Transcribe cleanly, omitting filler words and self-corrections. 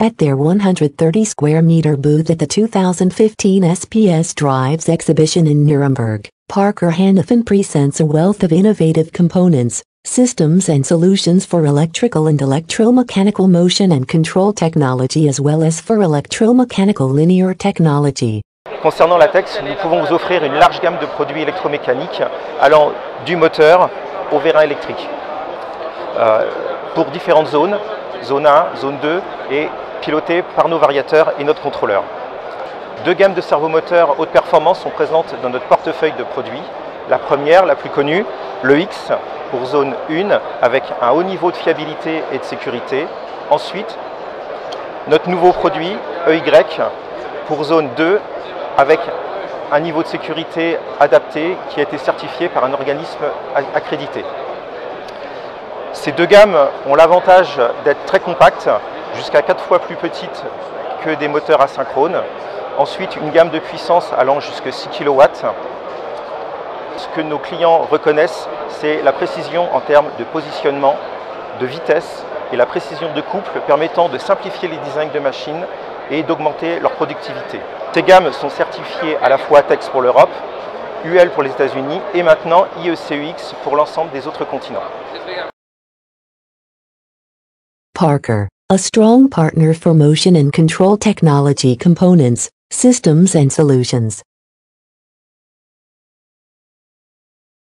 at their 130-square-meter booth at the 2015 SPS Drives exhibition in Nuremberg. Parker Hannifin presents a wealth of innovative components, systems and solutions for electrical and electromechanical motion and control technology as well as for electromechanical linear technology. Concernant l'ATEX, nous pouvons vous offrir une large gamme de produits électromécaniques allant du moteur au vérin électrique pour différentes zones, zone 1, zone 2 et piloté par nos variateurs et notre contrôleur. Deux gammes de servomoteurs haute performance sont présentes dans notre portefeuille de produits. La première, la plus connue, le X pour zone 1 avec un haut niveau de fiabilité et de sécurité. Ensuite, notre nouveau produit EY pour zone 2 avec un niveau de sécurité adapté qui a été certifié par un organisme accrédité. Ces deux gammes ont l'avantage d'être très compactes, jusqu'à 4 fois plus petites que des moteurs asynchrones. Ensuite, une gamme de puissance allant jusqu'à 6 kW. Ce que nos clients reconnaissent, c'est la précision en termes de positionnement, de vitesse et la précision de couple permettant de simplifier les designs de machines et d'augmenter leur productivité. Ces gammes sont certifiées à la fois ATEX pour l'Europe, UL pour les États-Unis et maintenant IECEx pour l'ensemble des autres continents. Parker, a strong partner for motion and control technology components, systems and solutions.